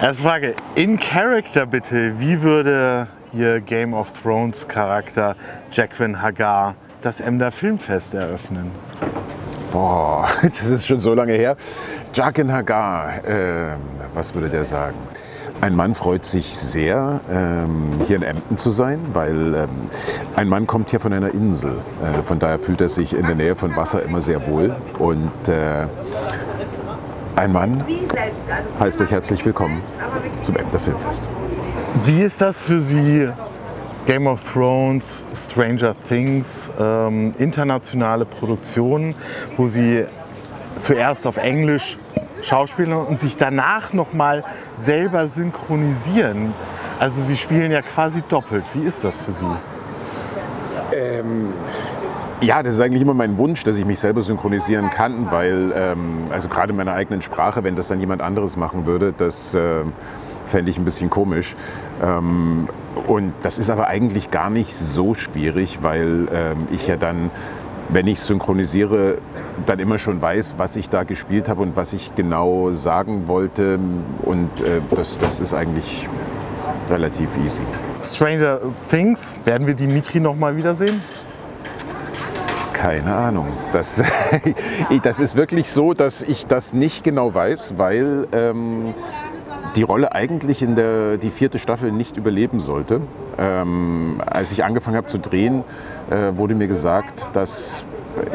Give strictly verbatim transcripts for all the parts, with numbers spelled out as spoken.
Erste Frage, in Character bitte, wie würde Ihr Game of Thrones Charakter Jaqen H'ghar das Emder Filmfest eröffnen? Boah, das ist schon so lange her. Jaqen H'ghar, äh, was würde der sagen? Ein Mann freut sich sehr, ähm, hier in Emden zu sein, weil ähm, ein Mann kommt hier von einer Insel. Äh, von daher fühlt er sich in der Nähe von Wasser immer sehr wohl. Und äh, ein Mann heißt euch herzlich willkommen zum Emder Filmfest. Wie ist das für Sie, Game of Thrones, Stranger Things, ähm, internationale Produktionen, wo Sie zuerst auf Englisch schauspielern und sich danach nochmal selber synchronisieren? Also Sie spielen ja quasi doppelt. Wie ist das für Sie? Ähm Ja, das ist eigentlich immer mein Wunsch, dass ich mich selber synchronisieren kann, weil, ähm, also gerade in meiner eigenen Sprache, wenn das dann jemand anderes machen würde, das äh, fände ich ein bisschen komisch. Ähm, und das ist aber eigentlich gar nicht so schwierig, weil ähm, ich ja dann, wenn ich synchronisiere, dann immer schon weiß, was ich da gespielt habe und was ich genau sagen wollte. Und äh, das, das ist eigentlich relativ easy. Stranger Things, werden wir Dimitri noch mal wiedersehen? Keine Ahnung. Das, das ist wirklich so, dass ich das nicht genau weiß, weil ähm, die Rolle eigentlich in der die vierte Staffel nicht überleben sollte. Ähm, als ich angefangen habe zu drehen, äh, wurde mir gesagt, dass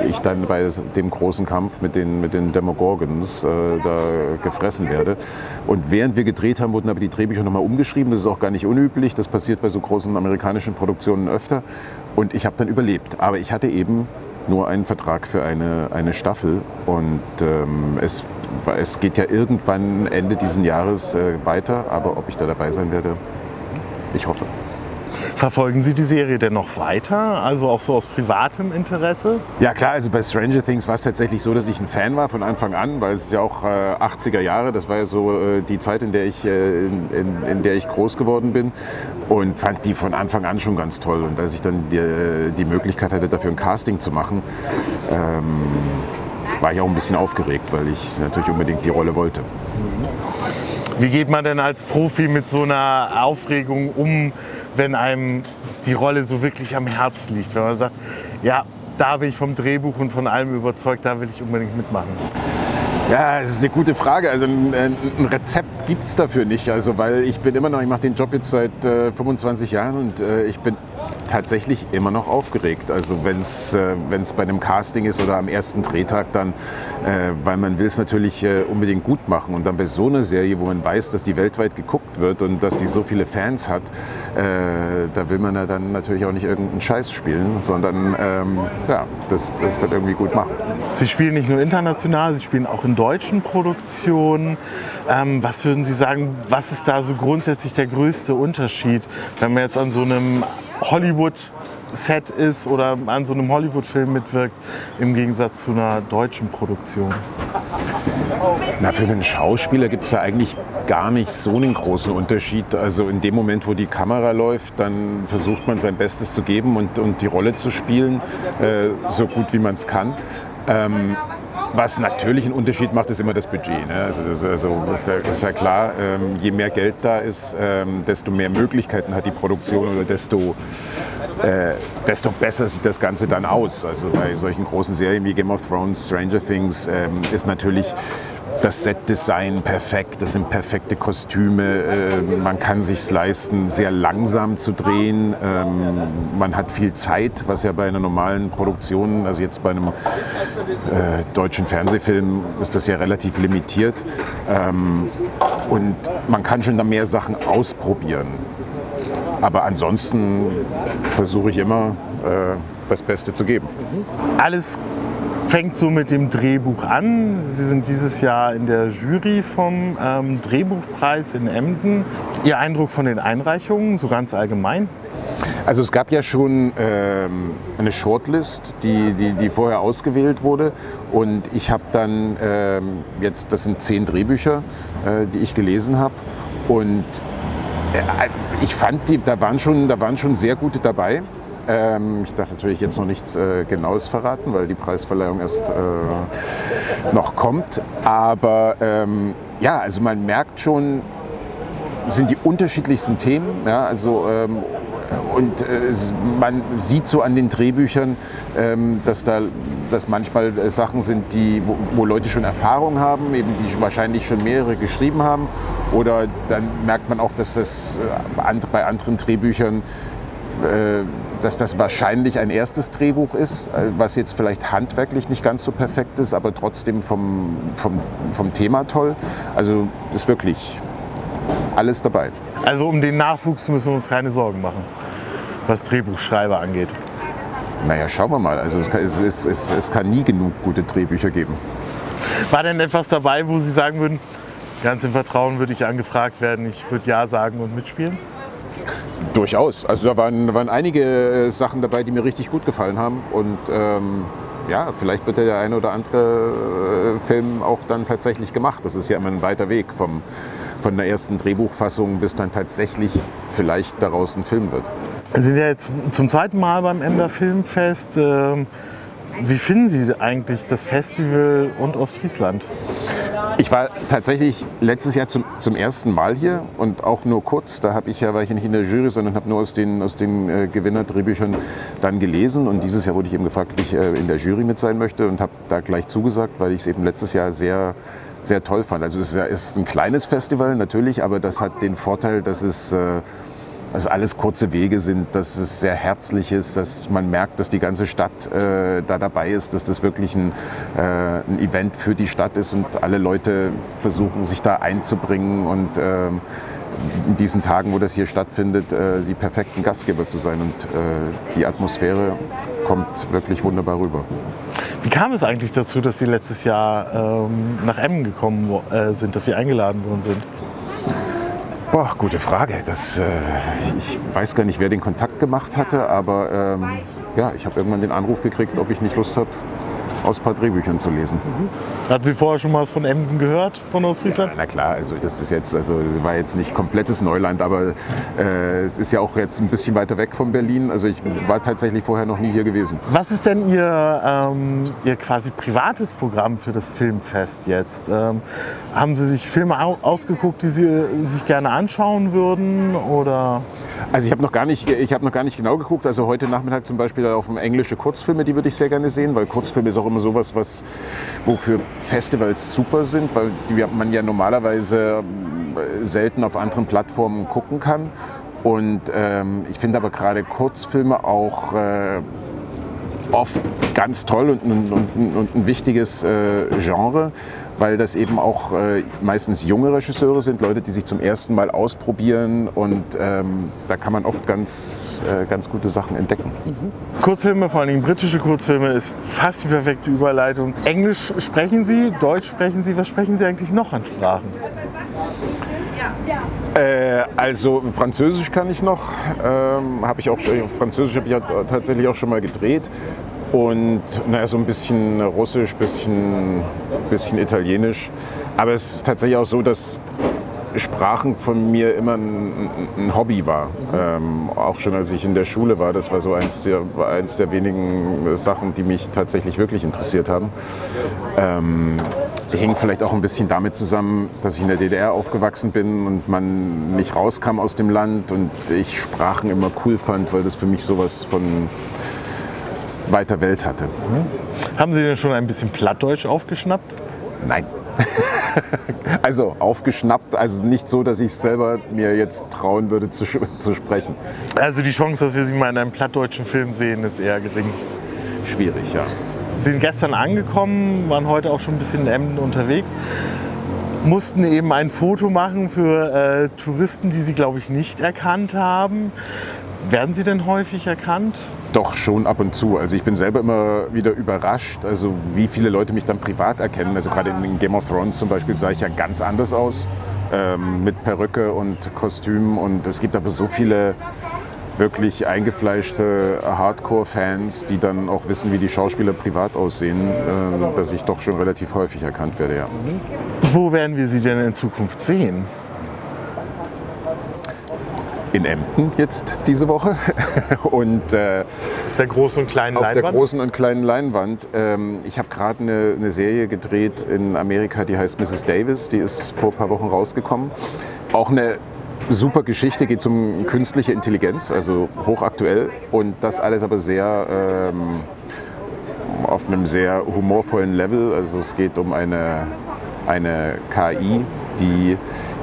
ich dann bei dem großen Kampf mit den, mit den Demogorgons äh, da gefressen werde. Und während wir gedreht haben, wurden aber die Drehbücher nochmal umgeschrieben. Das ist auch gar nicht unüblich. Das passiert bei so großen amerikanischen Produktionen öfter. Und ich habe dann überlebt. Aber ich hatte eben nur einen Vertrag für eine, eine Staffel. Und ähm, es, es geht ja irgendwann Ende diesen Jahres äh, weiter. Aber ob ich da dabei sein werde, ich hoffe. Verfolgen Sie die Serie denn noch weiter, also auch so aus privatem Interesse? Ja klar, also bei Stranger Things war es tatsächlich so, dass ich ein Fan war von Anfang an, weil es ist ja auch äh, achtziger Jahre, das war ja so äh, die Zeit, in der, ich, äh, in, in, in der ich groß geworden bin und fand die von Anfang an schon ganz toll. Und als ich dann die, die Möglichkeit hatte, dafür ein Casting zu machen, ähm, war ich auch ein bisschen aufgeregt, weil ich natürlich unbedingt die Rolle wollte. Wie geht man denn als Profi mit so einer Aufregung um, wenn einem die Rolle so wirklich am Herz liegt? Wenn man sagt, ja, da bin ich vom Drehbuch und von allem überzeugt, da will ich unbedingt mitmachen. Ja, das ist eine gute Frage. Also ein, ein Rezept gibt es dafür nicht. Also, weil ich bin immer noch, ich mache den Job jetzt seit äh, fünfundzwanzig Jahren und äh, ich bin tatsächlich immer noch aufgeregt. Also wenn es äh, bei einem Casting ist oder am ersten Drehtag dann, äh, weil man will es natürlich äh, unbedingt gut machen. Und dann bei so einer Serie, wo man weiß, dass die weltweit geguckt wird und dass die so viele Fans hat, äh, da will man ja dann natürlich auch nicht irgendeinen Scheiß spielen, sondern ähm, ja, das, das dann irgendwie gut machen. Sie spielen nicht nur international, Sie spielen auch in deutschen Produktionen. Ähm, was würden Sie sagen, was ist da so grundsätzlich der größte Unterschied, wenn man jetzt an so einem Hollywood-Set ist oder an so einem Hollywood-Film mitwirkt, im Gegensatz zu einer deutschen Produktion? Na, für einen Schauspieler gibt es ja eigentlich gar nicht so einen großen Unterschied. Also in dem Moment, wo die Kamera läuft, dann versucht man sein Bestes zu geben und, und die Rolle zu spielen, äh, so gut wie man es kann. Ähm, Was natürlich einen Unterschied macht, ist immer das Budget. Ne? Also das, also das, ist ja, das ist ja klar, ähm, je mehr Geld da ist, ähm, desto mehr Möglichkeiten hat die Produktion oder desto, äh, desto besser sieht das Ganze dann aus. Also bei solchen großen Serien wie Game of Thrones, Stranger Things ähm, ist natürlich das Set-Design perfekt, das sind perfekte Kostüme, äh, man kann sich's leisten, sehr langsam zu drehen, ähm, man hat viel Zeit, was ja bei einer normalen Produktion, also jetzt bei einem äh, deutschen Fernsehfilm, ist das ja relativ limitiert, ähm, und man kann schon da mehr Sachen ausprobieren. Aber ansonsten versuche ich immer, äh, das Beste zu geben. Alles fängt so mit dem Drehbuch an. Sie sind dieses Jahr in der Jury vom ähm, Drehbuchpreis in Emden. Ihr Eindruck von den Einreichungen, so ganz allgemein? Also es gab ja schon ähm, eine Shortlist, die, die, die vorher ausgewählt wurde, und ich habe dann ähm, jetzt, das sind zehn Drehbücher, äh, die ich gelesen habe, und äh, ich fand, die, da, waren schon, da waren schon sehr gute dabei. Ähm, ich darf natürlich jetzt noch nichts äh, Genaues verraten, weil die Preisverleihung erst äh, noch kommt. Aber ähm, ja, also man merkt schon, sind die unterschiedlichsten Themen. Ja, also, ähm, und äh, es, man sieht so an den Drehbüchern, ähm, dass da dass manchmal äh, Sachen sind, die, wo, wo Leute schon Erfahrung haben, eben die wahrscheinlich schon mehrere geschrieben haben. Oder dann merkt man auch, dass das äh, bei anderen Drehbüchern, äh, dass das wahrscheinlich ein erstes Drehbuch ist, was jetzt vielleicht handwerklich nicht ganz so perfekt ist, aber trotzdem vom, vom, vom Thema toll. Also ist wirklich alles dabei. Also um den Nachwuchs müssen wir uns keine Sorgen machen, was Drehbuchschreiber angeht. Naja, schauen wir mal. Also es kann, es, es, es, es kann nie genug gute Drehbücher geben. War denn etwas dabei, wo Sie sagen würden, ganz im Vertrauen würde ich angefragt werden, ich würde ja sagen und mitspielen? Durchaus. Also da waren, waren einige Sachen dabei, die mir richtig gut gefallen haben. Und ähm, ja, vielleicht wird ja der eine oder andere äh, Film auch dann tatsächlich gemacht. Das ist ja immer ein weiter Weg vom, von der ersten Drehbuchfassung, bis dann tatsächlich vielleicht daraus ein Film wird. Sie sind ja jetzt zum zweiten Mal beim Emder Filmfest. Ähm, wie finden Sie eigentlich das Festival und Ostfriesland? Ich war tatsächlich letztes Jahr zum, zum ersten Mal hier und auch nur kurz. Da habe ich ja, war ich ja nicht in der Jury, sondern habe nur aus den, aus den äh, Gewinner-Drehbüchern dann gelesen. Und dieses Jahr wurde ich eben gefragt, ob ich äh, in der Jury mit sein möchte und habe da gleich zugesagt, weil ich es eben letztes Jahr sehr, sehr toll fand. Also es ist ein kleines Festival natürlich, aber das hat den Vorteil, dass es äh, dass alles kurze Wege sind, dass es sehr herzlich ist, dass man merkt, dass die ganze Stadt äh, da dabei ist, dass das wirklich ein, äh, ein Event für die Stadt ist und alle Leute versuchen, sich da einzubringen und äh, in diesen Tagen, wo das hier stattfindet, äh, die perfekten Gastgeber zu sein. Und äh, die Atmosphäre kommt wirklich wunderbar rüber. Wie kam es eigentlich dazu, dass Sie letztes Jahr ähm, nach Emden gekommen äh, sind, dass Sie eingeladen worden sind? Boah, gute Frage. Das, äh, ich weiß gar nicht, wer den Kontakt gemacht hatte, aber ähm, ja, ich habe irgendwann den Anruf gekriegt, ob ich nicht Lust habe, aus ein paar Drehbüchern zu lesen. Mhm. Hatten Sie vorher schon mal was von Emden gehört, von Ostfriesland? Ja, na klar, also das ist jetzt, also war jetzt nicht komplettes Neuland, aber äh, es ist ja auch jetzt ein bisschen weiter weg von Berlin. Also ich war tatsächlich vorher noch nie hier gewesen. Was ist denn Ihr, ähm, Ihr quasi privates Programm für das Filmfest jetzt? Ähm, haben Sie sich Filme ausgeguckt, die Sie sich gerne anschauen würden, oder? Also ich habe noch gar nicht, ich habe noch gar nicht genau geguckt. Also heute Nachmittag zum Beispiel auf englische Kurzfilme, die würde ich sehr gerne sehen, weil Kurzfilme ist auch immer sowas, was wofür Festivals super sind, weil die man ja normalerweise selten auf anderen Plattformen gucken kann. Und ähm, ich finde aber gerade Kurzfilme auch äh, oft ganz toll und, und, und, und ein wichtiges äh, Genre, weil das eben auch äh, meistens junge Regisseure sind, Leute, die sich zum ersten Mal ausprobieren, und ähm, da kann man oft ganz, äh, ganz gute Sachen entdecken. Mhm. Kurzfilme, vor allen Dingen britische Kurzfilme, ist fast die perfekte Überleitung. Englisch sprechen Sie, Deutsch sprechen Sie, was sprechen Sie eigentlich noch an Sprachen? Äh, also Französisch kann ich noch, ähm, habe ich auch schon, Französisch habe ich ja tatsächlich auch schon mal gedreht. Und naja, so ein bisschen Russisch, ein bisschen, bisschen Italienisch. Aber es ist tatsächlich auch so, dass Sprachen von mir immer ein, ein Hobby war. Ähm, auch schon als ich in der Schule war, das war so eins der, eins der wenigen Sachen, die mich tatsächlich wirklich interessiert haben. Ähm, hing vielleicht auch ein bisschen damit zusammen, dass ich in der D D R aufgewachsen bin und man nicht rauskam aus dem Land und ich Sprachen immer cool fand, weil das für mich sowas von weiter Welt hatte. Mhm. Haben Sie denn schon ein bisschen Plattdeutsch aufgeschnappt? Nein. Also aufgeschnappt, also nicht so, dass ich es selber mir jetzt trauen würde zu, zu sprechen. Also die Chance, dass wir Sie mal in einem plattdeutschen Film sehen, ist eher gering. Schwierig, ja. Sie sind gestern angekommen, waren heute auch schon ein bisschen in Emden unterwegs, mussten eben ein Foto machen für äh, Touristen, die Sie, glaube ich, nicht erkannt haben. Werden Sie denn häufig erkannt? Doch, schon ab und zu. Also ich bin selber immer wieder überrascht, also wie viele Leute mich dann privat erkennen. Also gerade in Game of Thrones zum Beispiel sah ich ja ganz anders aus, ähm, mit Perücke und Kostüm. Und es gibt aber so viele wirklich eingefleischte Hardcore-Fans, die dann auch wissen, wie die Schauspieler privat aussehen, äh, dass ich doch schon relativ häufig erkannt werde, ja. Wo werden wir Sie denn in Zukunft sehen? In Emden jetzt diese Woche und äh, auf der großen und kleinen Leinwand. Auf der großen und kleinen Leinwand. Ähm, ich habe gerade eine, eine Serie gedreht in Amerika, die heißt Misses Davis, die ist vor ein paar Wochen rausgekommen. Auch eine super Geschichte, geht um künstliche Intelligenz, also hochaktuell, und das alles aber sehr ähm, auf einem sehr humorvollen Level. Also es geht um eine, eine K I, die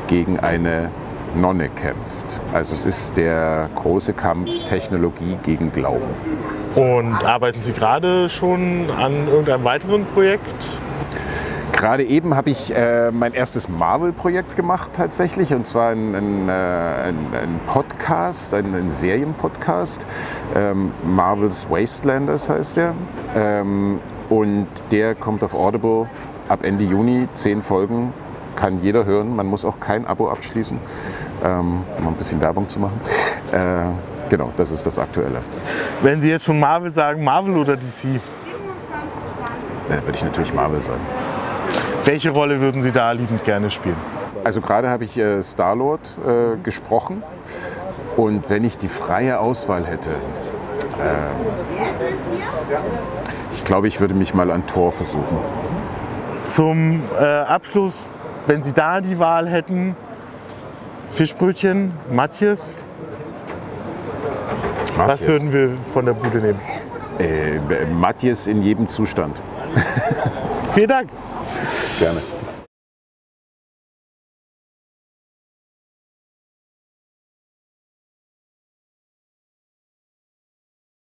gegen eine Nonne kämpft. Also es ist der große Kampf Technologie gegen Glauben. Und arbeiten Sie gerade schon an irgendeinem weiteren Projekt? Gerade eben habe ich äh, mein erstes Marvel-Projekt gemacht tatsächlich, und zwar ein, ein, äh, ein, ein Podcast, ein, ein Serienpodcast. Ähm, Marvel's Wastelanders heißt der. Ähm, und der kommt auf Audible ab Ende Juni, zehn Folgen. Kann jeder hören, man muss auch kein Abo abschließen, ähm, um ein bisschen Werbung zu machen. Äh, genau, das ist das Aktuelle. Wenn Sie jetzt schon Marvel sagen, Marvel oder D C? Da würde ich natürlich Marvel sagen. Welche Rolle würden Sie da liebend gerne spielen? Also gerade habe ich äh, Star-Lord äh, gesprochen, und wenn ich die freie Auswahl hätte, äh, ich glaube, ich würde mich mal an Thor versuchen. Zum äh, Abschluss, wenn Sie da die Wahl hätten, Fischbrötchen, Matthias, was würden wir von der Bude nehmen? Äh, Matthias in jedem Zustand. Vielen Dank. Gerne.